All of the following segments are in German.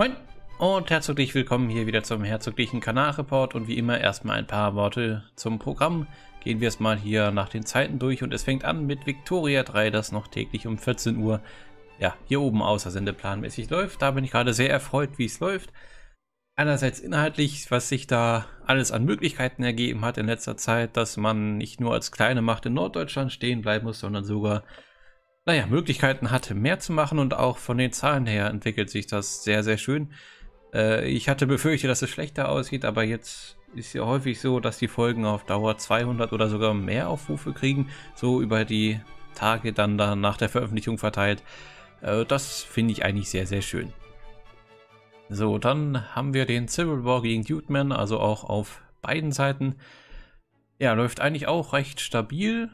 Moin und herzlich willkommen hier wieder zum herzoglichen Kanalreport. Und wie immer erstmal ein paar Worte zum Programm. Gehen wir es mal hier nach den Zeiten durch und es fängt an mit Victoria 3, das noch täglich um 14 Uhr ja, hier oben außer sendeplanmäßig läuft. Da bin ich gerade sehr erfreut, wie es läuft. Einerseits inhaltlich, was sich da alles an Möglichkeiten ergeben hat in letzter Zeit, dass man nicht nur als kleine Macht in Norddeutschland stehen bleiben muss, sondern sogar, naja, Möglichkeiten hatte, mehr zu machen, und auch von den Zahlen her entwickelt sich das sehr, sehr schön. Ich hatte befürchtet, dass es schlechter aussieht, aber jetzt ist ja häufig so, dass die Folgen auf Dauer 200 oder sogar mehr Aufrufe kriegen, so über die Tage dann nach der Veröffentlichung verteilt. Das finde ich eigentlich sehr, sehr schön. So, dann haben wir den Sibylborg gegen Dude Man, also auch auf beiden Seiten. Ja, läuft eigentlich auch recht stabil.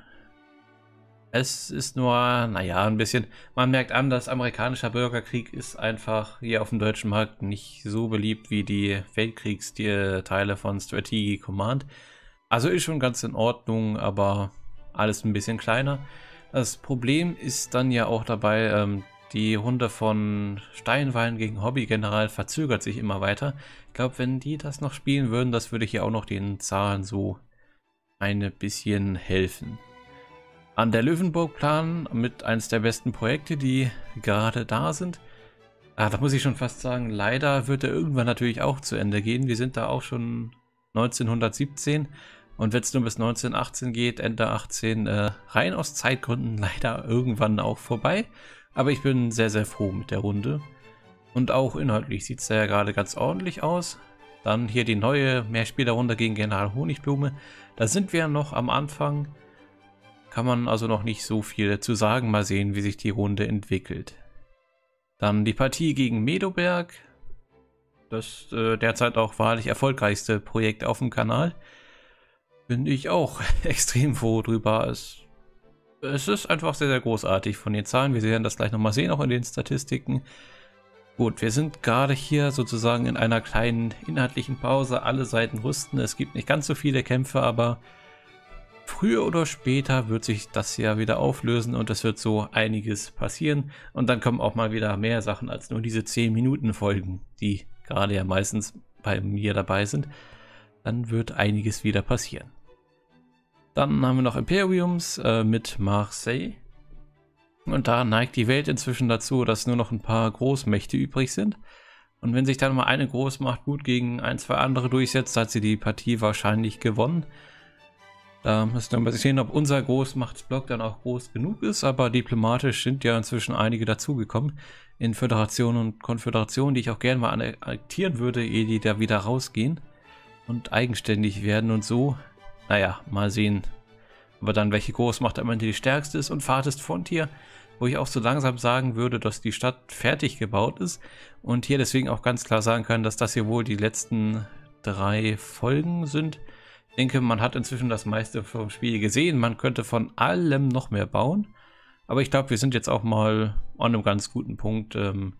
Es ist nur, naja, ein bisschen, man merkt an, dass amerikanischer Bürgerkrieg ist einfach hier auf dem deutschen Markt nicht so beliebt wie die Weltkriegsteile von Strategy Command. Also ist schon ganz in Ordnung, aber alles ein bisschen kleiner. Das Problem ist dann ja auch dabei, die Runde von Steinwallen gegen Hobbygeneral verzögert sich immer weiter. Ich glaube, wenn die das noch spielen würden, das würde hier auch noch den Zahlen so ein bisschen helfen. An der Löwenburg-Plan mit eines der besten Projekte, die gerade da sind. Ah, da muss ich schon fast sagen, leider wird er irgendwann natürlich auch zu Ende gehen. Wir sind da auch schon 1917. Und wenn es nur bis 1918 geht, Ende 18, rein aus Zeitgründen leider irgendwann auch vorbei. Aber ich bin sehr, sehr froh mit der Runde. Und auch inhaltlich sieht es ja gerade ganz ordentlich aus. Dann hier die neue Mehrspielerrunde gegen General Honigblume. Da sind wir noch am Anfang. Kann man also noch nicht so viel zu sagen. Mal sehen, wie sich die Runde entwickelt. Dann die Partie gegen Medoberg. Das derzeit auch wahrlich erfolgreichste Projekt auf dem Kanal. Bin ich auch extrem froh drüber. Es ist einfach sehr, sehr großartig von den Zahlen. Wir werden das gleich nochmal sehen, auch in den Statistiken. Gut, wir sind gerade hier sozusagen in einer kleinen inhaltlichen Pause. Alle Seiten rüsten. Es gibt nicht ganz so viele Kämpfe, aber früher oder später wird sich das ja wieder auflösen und es wird so einiges passieren. Und dann kommen auch mal wieder mehr Sachen als nur diese 10-Minuten-Folgen, die gerade ja meistens bei mir dabei sind. Dann wird einiges wieder passieren. Dann haben wir noch Imperiums mit Marseille. Und da neigt die Welt inzwischen dazu, dass nur noch ein paar Großmächte übrig sind. Und wenn sich dann mal eine Großmacht gut gegen ein, zwei andere durchsetzt, hat sie die Partie wahrscheinlich gewonnen. Da müssen wir mal sehen, ob unser Großmachtsblock dann auch groß genug ist. Aber diplomatisch sind ja inzwischen einige dazugekommen in Föderationen und Konföderationen, die ich auch gerne mal annektieren würde, ehe die da wieder rausgehen und eigenständig werden und so. Naja, mal sehen, aber dann welche Großmacht am Ende die stärkste ist. Und Farmtastic Frontier, wo ich auch so langsam sagen würde, dass die Stadt fertig gebaut ist und hier deswegen auch ganz klar sagen kann, dass das hier wohl die letzten 3 Folgen sind. Ich denke, man hat inzwischen das meiste vom Spiel gesehen. Man könnte von allem noch mehr bauen, aber ich glaube, wir sind jetzt auch mal an einem ganz guten Punkt. Die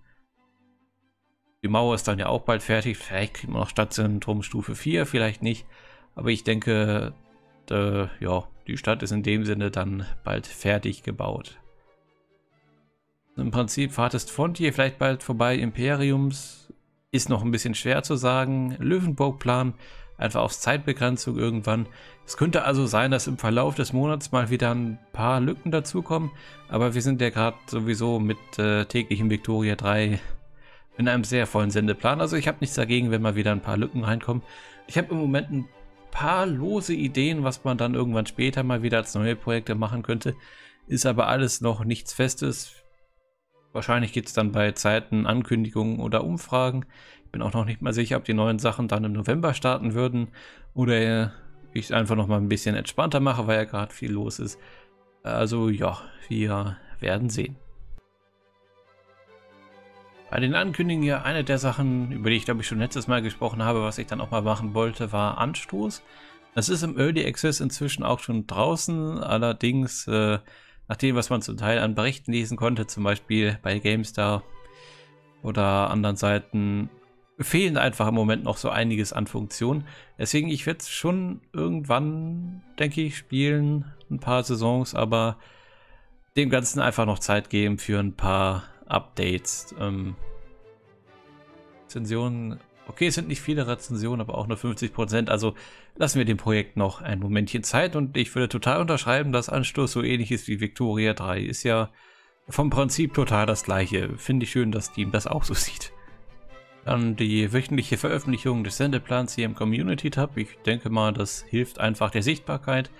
Mauer ist dann ja auch bald fertig. Vielleicht kriegt man noch Stadtzentrum Stufe 4, vielleicht nicht. Aber ich denke, ja, die Stadt ist in dem Sinne dann bald fertig gebaut. Im Prinzip Farmtastic Frontier vielleicht bald vorbei. Imperiums ist noch ein bisschen schwer zu sagen. Löwenburg-Plan einfach aus Zeitbegrenzung irgendwann. Es könnte also sein, dass im Verlauf des Monats mal wieder ein paar Lücken dazukommen. Aber wir sind ja gerade sowieso mit täglichen Victoria 3 in einem sehr vollen Sendeplan. Also ich habe nichts dagegen, wenn mal wieder ein paar Lücken reinkommen. Ich habe im Moment ein paar lose Ideen, was man dann irgendwann später mal wieder als neue Projekte machen könnte. Ist aber alles noch nichts Festes. Wahrscheinlich gibt es dann bei Zeiten Ankündigungen oder Umfragen. Ich bin auch noch nicht mal sicher, ob die neuen Sachen dann im November starten würden oder ich es einfach noch mal ein bisschen entspannter mache, weil ja gerade viel los ist. Also ja, wir werden sehen. Bei den Ankündigungen ja eine der Sachen, über die ich glaube ich schon letztes Mal gesprochen habe, was ich dann auch mal machen wollte, war Anstoß. Das ist im Early Access inzwischen auch schon draußen, allerdings nach dem, was man zum Teil an Berichten lesen konnte, zum Beispiel bei GameStar oder anderen Seiten, fehlen einfach im Moment noch so einiges an Funktionen. Deswegen, ich werde es schon irgendwann, denke ich, spielen, ein paar Saisons, aber dem Ganzen einfach noch Zeit geben für ein paar Updates. Rezensionen. Okay, es sind nicht viele Rezensionen, aber auch nur 50%. Also lassen wir dem Projekt noch ein Momentchen Zeit. Und ich würde total unterschreiben, dass Anstoß so ähnlich ist wie Victoria 3. Ist ja vom Prinzip total das gleiche. Finde ich schön, dass Steam das auch so sieht. Dann die wöchentliche Veröffentlichung des Sendeplans hier im Community-Tab. Ich denke mal, das hilft einfach der Sichtbarkeit.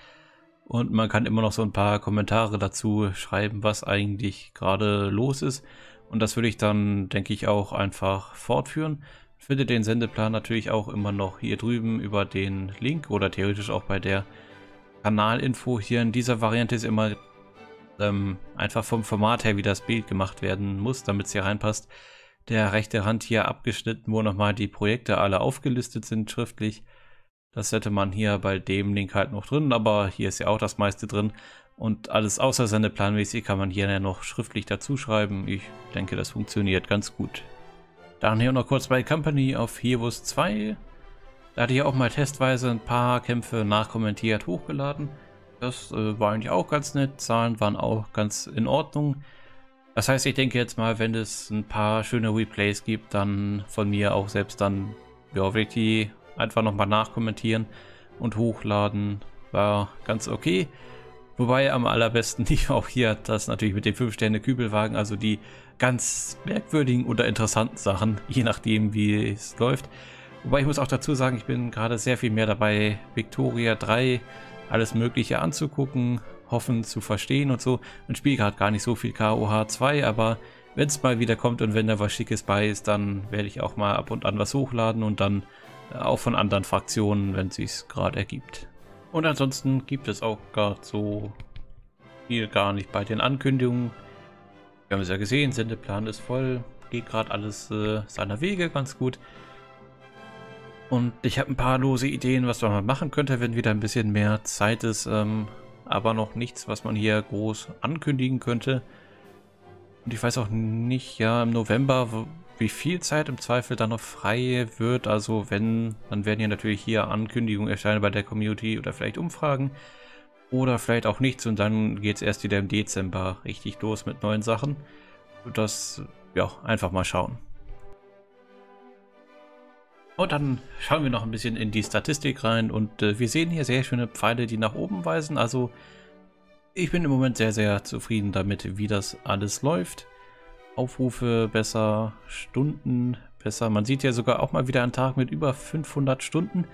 Und man kann immer noch so ein paar Kommentare dazu schreiben, was eigentlich gerade los ist. Und das würde ich dann, denke ich, auch einfach fortführen. Findet den Sendeplan natürlich auch immer noch hier drüben über den Link oder theoretisch auch bei der Kanalinfo. Hier in dieser Variante ist immer einfach vom Format her, wie das Bild gemacht werden muss, damit es hier reinpasst. Der rechte Rand hier abgeschnitten, wo nochmal die Projekte alle aufgelistet sind schriftlich. Das hätte man hier bei dem Link halt noch drin, aber hier ist ja auch das meiste drin. Und alles außer sendeplanmäßig kann man hier ja noch schriftlich dazu schreiben. Ich denke, das funktioniert ganz gut. Dann hier noch kurz bei Company of Heroes 2. Da hatte ich auch mal testweise ein paar Kämpfe nachkommentiert hochgeladen. Das war eigentlich auch ganz nett. Zahlen waren auch ganz in Ordnung. Das heißt, ich denke jetzt mal, wenn es ein paar schöne Replays gibt, dann von mir auch selbst dann, ja, wirklich einfach nochmal nachkommentieren und hochladen. War ganz okay. Wobei am allerbesten ich auch hier das natürlich mit dem 5-Sterne-Kübelwagen, also die ganz merkwürdigen oder interessanten Sachen, je nachdem wie es läuft. Wobei ich muss auch dazu sagen, ich bin gerade sehr viel mehr dabei, Victoria 3 alles mögliche anzugucken, hoffen zu verstehen und so. Und spiele gerade gar nicht so viel KOH 2, aber wenn es mal wieder kommt und wenn da was Schickes bei ist, dann werde ich auch mal ab und an was hochladen und dann auch von anderen Fraktionen, wenn es sich gerade ergibt. Und ansonsten gibt es auch gerade so viel gar nicht bei den Ankündigungen. Wir haben es ja gesehen, Sendeplan ist voll, geht gerade alles seiner Wege ganz gut. Und ich habe ein paar lose Ideen, was man mal machen könnte, wenn wieder ein bisschen mehr Zeit ist. Aber noch nichts, was man hier groß ankündigen könnte. Und ich weiß auch nicht, ja, im November, wie viel Zeit im Zweifel dann noch frei wird. Also wenn, dann werden hier natürlich hier Ankündigungen erscheinen bei der Community oder vielleicht Umfragen. Oder vielleicht auch nichts und dann geht es erst wieder im Dezember richtig los mit neuen Sachen. Und das, ja, einfach mal schauen. Und dann schauen wir noch ein bisschen in die Statistik rein und wir sehen hier sehr schöne Pfeile, die nach oben weisen. Also ich bin im Moment sehr, sehr zufrieden damit, wie das alles läuft. Aufrufe besser, Stunden besser. Man sieht ja sogar auch mal wieder einen Tag mit über 500 Stunden.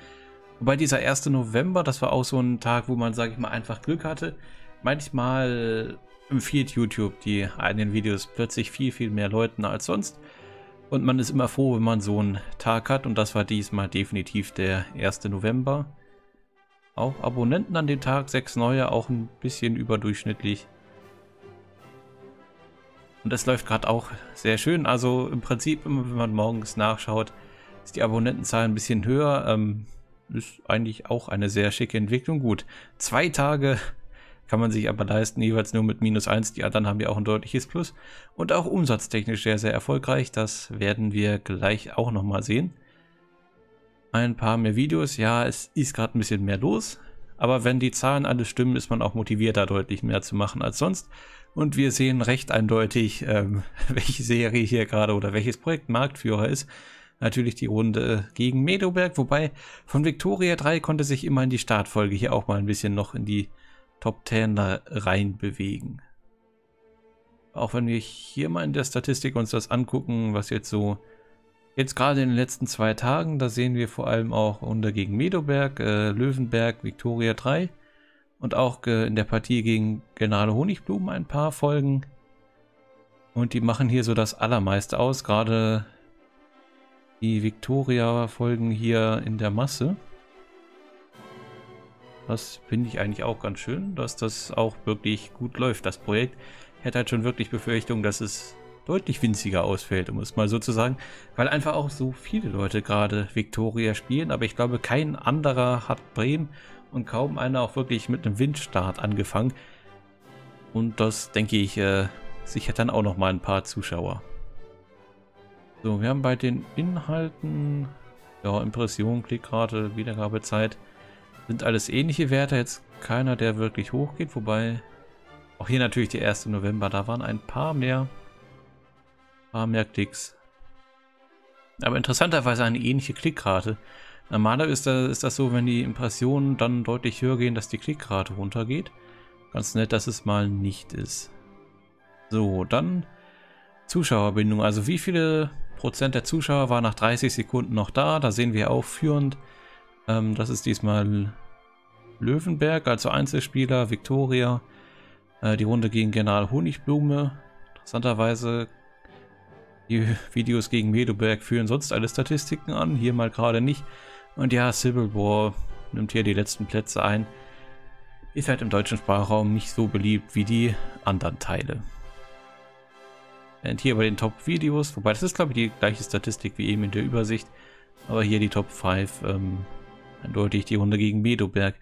Wobei dieser 1. November, das war auch so ein Tag, wo man, sage ich mal, einfach Glück hatte. Manchmal empfiehlt YouTube die eigenen Videos plötzlich viel, viel mehr Leuten als sonst. Und man ist immer froh, wenn man so einen Tag hat. Und das war diesmal definitiv der 1. November. Auch Abonnenten an dem Tag, 6 neue, auch ein bisschen überdurchschnittlich. Und das läuft gerade auch sehr schön. Also im Prinzip, immer wenn man morgens nachschaut, ist die Abonnentenzahl ein bisschen höher. Ist eigentlich auch eine sehr schicke Entwicklung. Gut, 2 Tage kann man sich aber leisten, jeweils nur mit -1. Die anderen haben ja auch ein deutliches Plus. Und auch umsatztechnisch sehr, sehr erfolgreich. Das werden wir gleich auch nochmal sehen. Ein paar mehr Videos. Ja, es ist gerade ein bisschen mehr los. Aber wenn die Zahlen alle stimmen, ist man auch motivierter, deutlich mehr zu machen als sonst. Und wir sehen recht eindeutig, welche Serie hier gerade oder welches Projekt Marktführer ist. Natürlich die Runde gegen Medoberg, wobei von Victoria 3 konnte sich immerhin die Startfolge hier auch mal ein bisschen noch in die Top 10 rein bewegen. Auch wenn wir hier mal in der Statistik uns das angucken, was jetzt so, jetzt gerade in den letzten 2 Tagen, da sehen wir vor allem auch Runde gegen Medoberg, Löwenburg, Victoria 3. Und auch in der Partie gegen General Honigblume ein paar Folgen. Und die machen hier so das Allermeiste aus. Gerade die Victoria-Folgen hier in der Masse. Das finde ich eigentlich auch ganz schön, dass das auch wirklich gut läuft, das Projekt. Ich hätte halt schon wirklich Befürchtung, dass es deutlich winziger ausfällt, um es mal so zu sagen. Weil einfach auch so viele Leute gerade Victoria spielen. Aber ich glaube, kein anderer hat Bremen. Und kaum einer auch wirklich mit einem Windstart angefangen. Und das, denke ich, sichert dann auch nochmal ein paar Zuschauer. So, wir haben bei den Inhalten, ja, Impression, Klickrate, Wiedergabezeit, sind alles ähnliche Werte. Jetzt keiner, der wirklich hochgeht, wobei auch hier natürlich der 1. November, da waren ein paar mehr Klicks. aber interessanterweise eine ähnliche Klickrate. Normalerweise ist das so, wenn die Impressionen dann deutlich höher gehen, dass die Klickrate runtergeht. Ganz nett, dass es mal nicht ist. So, dann Zuschauerbindung. Also wie viele Prozent der Zuschauer war nach 30 Sekunden noch da? Da sehen wir auch führend. Das ist diesmal Löwenburg, also Einzelspieler, Victoria. Die Runde gegen General Honigblume. Interessanterweise die Videos gegen Medoberg führen sonst alle Statistiken an, hier mal gerade nicht. Und ja, Sibylborg nimmt hier die letzten Plätze ein. Ist halt im deutschen Sprachraum nicht so beliebt wie die anderen Teile. Und hier bei den Top-Videos, wobei das ist glaube ich die gleiche Statistik wie eben in der Übersicht, aber hier die Top 5, eindeutig die Runde gegen Medoberg.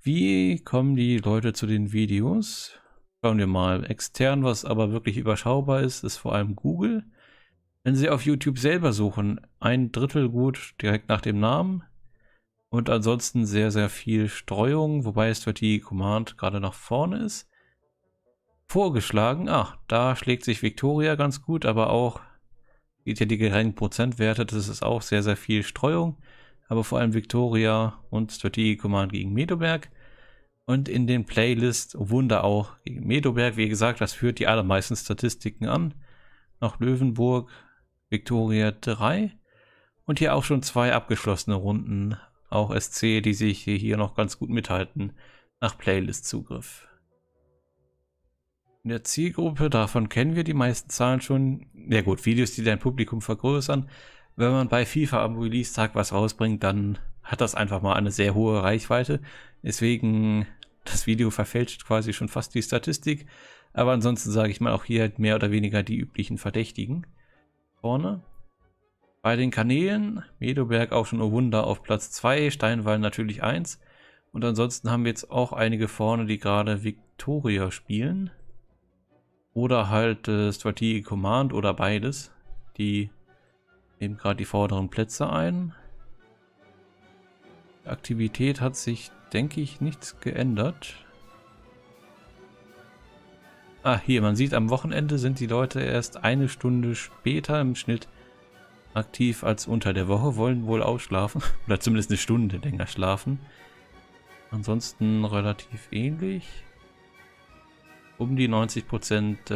Wie kommen die Leute zu den Videos? Schauen wir mal. Extern, was aber wirklich überschaubar ist, ist vor allem Google. Wenn Sie auf YouTube selber suchen, 1/3 gut direkt nach dem Namen. Und ansonsten sehr, sehr viel Streuung, wobei Strategy Command gerade nach vorne ist. Vorgeschlagen, ach, da schlägt sich Victoria ganz gut, aber auch geht ja die geringen Prozentwerte, das ist auch sehr, sehr viel Streuung. Aber vor allem Victoria und Strategy Command gegen Medoberg. Und in den Playlist Wunder auch gegen Medoberg, wie gesagt, das führt die allermeisten Statistiken an. Noch Löwenburg, Victoria 3 und hier auch schon 2 abgeschlossene Runden, auch SC, die sich hier noch ganz gut mithalten nach Playlist-Zugriff. In der Zielgruppe, davon kennen wir die meisten Zahlen schon. Ja gut, Videos, die dein Publikum vergrößern. Wenn man bei FIFA am Release-Tag was rausbringt, dann hat das einfach mal eine sehr hohe Reichweite. Deswegen, das Video verfälscht quasi schon fast die Statistik. Aber ansonsten sage ich mal, auch hier halt mehr oder weniger die üblichen Verdächtigen. Vorne. Bei den Kanälen, Medoberg auch schon, oh Wunder, auf Platz 2, Steinwallen natürlich 1. Und ansonsten haben wir jetzt auch einige vorne, die gerade Victoria spielen. Oder halt Strategy Command oder beides. Die nehmen gerade die vorderen Plätze ein. Die Aktivität hat sich, denke ich, nichts geändert. Ah, hier, man sieht, am Wochenende sind die Leute erst 1 Stunde später im Schnitt aktiv als unter der Woche, wollen wohl ausschlafen oder zumindest 1 Stunde länger schlafen. Ansonsten relativ ähnlich. Um die 90%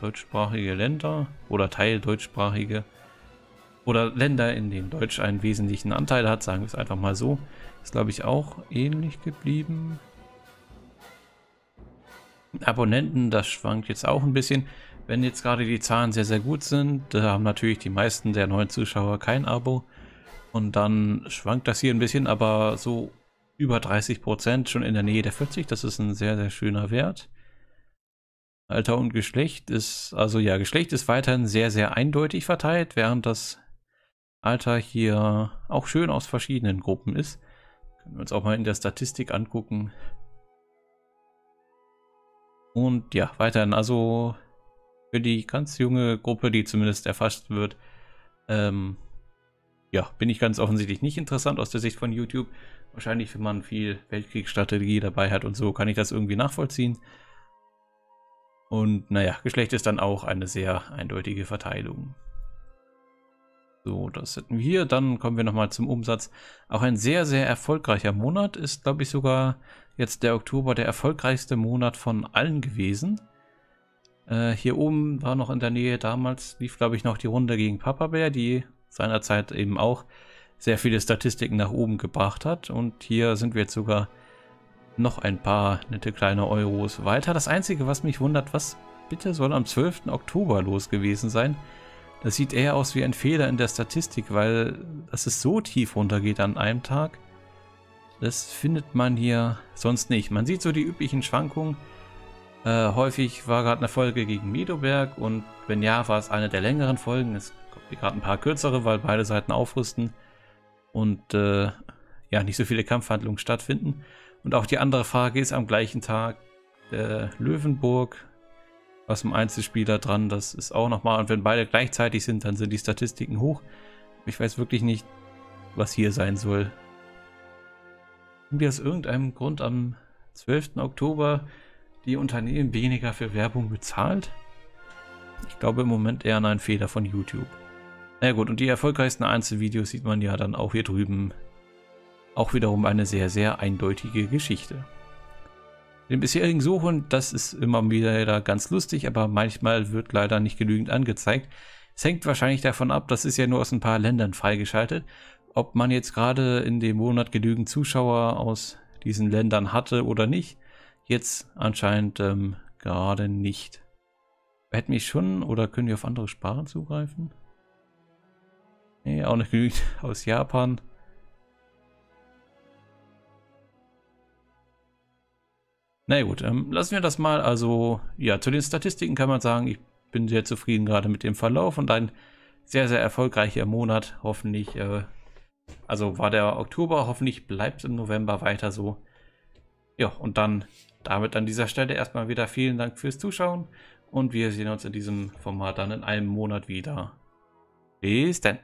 deutschsprachige Länder oder Teil deutschsprachige oder Länder, in denen Deutsch einen wesentlichen Anteil hat, sagen wir es einfach mal so. Ist, glaube ich, auch ähnlich geblieben. Abonnenten, das schwankt jetzt auch ein bisschen. Wenn jetzt gerade die Zahlen sehr, sehr gut sind, da haben natürlich die meisten der neuen Zuschauer kein Abo. Und dann schwankt das hier ein bisschen, aber so über 30%, schon in der Nähe der 40. Das ist ein sehr, sehr schöner Wert. Alter und Geschlecht ist, also ja, Geschlecht ist weiterhin sehr, sehr eindeutig verteilt, während das Alter hier auch schön aus verschiedenen Gruppen ist. Können wir uns auch mal in der Statistik angucken. Und ja, weiterhin, also für die ganz junge Gruppe, die zumindest erfasst wird, ja, bin ich ganz offensichtlich nicht interessant aus der Sicht von YouTube. Wahrscheinlich, wenn man viel Weltkriegsstrategie dabei hat und so, kann ich das irgendwie nachvollziehen. Und naja, Geschlecht ist dann auch eine sehr eindeutige Verteilung. So, das hätten wir hier. Dann kommen wir nochmal zum Umsatz. Auch ein sehr, sehr erfolgreicher Monat ist, glaube ich, sogar jetzt der Oktober der erfolgreichste Monat von allen gewesen. Hier oben war noch in der Nähe, damals lief, glaube ich, noch die Runde gegen Papa Bär, die seinerzeit eben auch sehr viele Statistiken nach oben gebracht hat. Und hier sind wir jetzt sogar noch ein paar nette kleine Euros weiter. Das Einzige, was mich wundert, was bitte soll am 12. Oktober los gewesen sein? Das sieht eher aus wie ein Fehler in der Statistik, weil dass es so tief runtergeht an einem Tag, das findet man hier sonst nicht. Man sieht so die üblichen Schwankungen. Häufig war gerade eine Folge gegen Medoberg und wenn ja, war es eine der längeren Folgen. Es kommen gerade ein paar kürzere, weil beide Seiten aufrüsten und ja, nicht so viele Kampfhandlungen stattfinden. Und auch die andere Frage ist am gleichen Tag Löwenburg. Was im Einzelspieler dran, das ist auch nochmal. Und wenn beide gleichzeitig sind, dann sind die Statistiken hoch. Ich weiß wirklich nicht, was hier sein soll. Haben wir aus irgendeinem Grund am 12. Oktober die Unternehmen weniger für Werbung bezahlt? Ich glaube im Moment eher an einen Fehler von YouTube. Na gut, und die erfolgreichsten Einzelvideos sieht man ja dann auch hier drüben. Auch wiederum eine sehr, sehr eindeutige Geschichte. Den bisherigen Suchen, das ist immer wieder ganz lustig, aber manchmal wird leider nicht genügend angezeigt. Es hängt wahrscheinlich davon ab, das ist ja nur aus ein paar Ländern freigeschaltet, ob man jetzt gerade in dem Monat genügend Zuschauer aus diesen Ländern hatte oder nicht. Jetzt anscheinend gerade nicht. Hätten wir schon, oder können wir auf andere Sprachen zugreifen? Nee, auch nicht genügend aus Japan. Na gut, lassen wir das mal. Also, ja, zu den Statistiken kann man sagen, ich bin sehr zufrieden gerade mit dem Verlauf und ein sehr, sehr erfolgreicher Monat. Hoffentlich, also war der Oktober, hoffentlich bleibt es im November weiter so. Ja, und dann damit an dieser Stelle erstmal wieder vielen Dank fürs Zuschauen und wir sehen uns in diesem Format dann in einem Monat wieder. Bis dann!